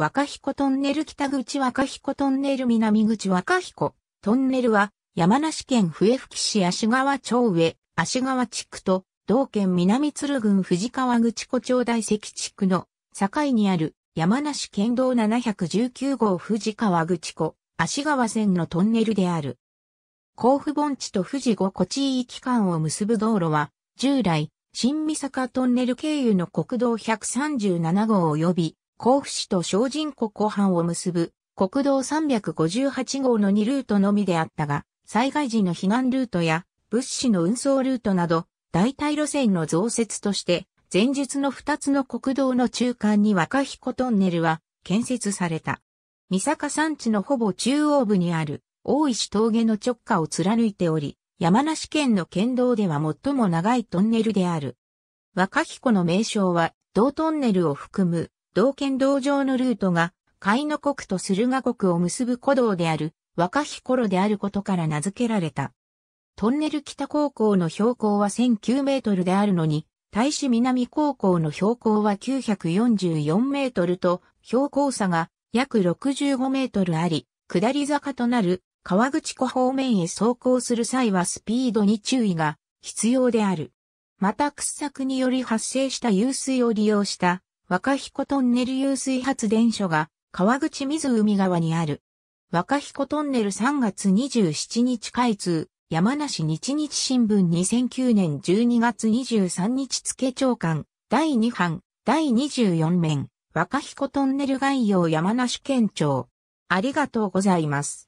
若彦トンネル北口若彦トンネル南口若彦トンネルは山梨県笛吹市芦川町上芦川地区と同県南鶴郡藤川口湖町大石地区の境にある山梨県道719号藤川口湖芦川線のトンネルである。甲府盆地と富士五湖地域間を結ぶ道路は従来新三坂トンネル経由の国道137号及び甲府市と小人湖湖畔を結ぶ国道358号の2ルートのみであったが、災害時の避難ルートや物資の運送ルートなど代替路線の増設として前述の2つの国道の中間に若彦トンネルは建設された。三坂山地のほぼ中央部にある大石峠の直下を貫いており、山梨県の県道では最も長いトンネルである。若彦の名称は同トンネルを含む同県道上のルートが、甲野国と駿河国を結ぶ古道である、若彦路であることから名付けられた。トンネル北高校の標高は1009メートルであるのに、対し南高校の標高は944メートルと、標高差が約65メートルあり、下り坂となる川口湖方面へ走行する際はスピードに注意が必要である。また掘削により発生した湧水を利用した、若彦トンネル湧水発電所が川口湖側にある。若彦トンネル3月27日開通、山梨日日新聞2009年12月23日付長官、第2版、第24面、若彦トンネル概要山梨県庁。ありがとうございます。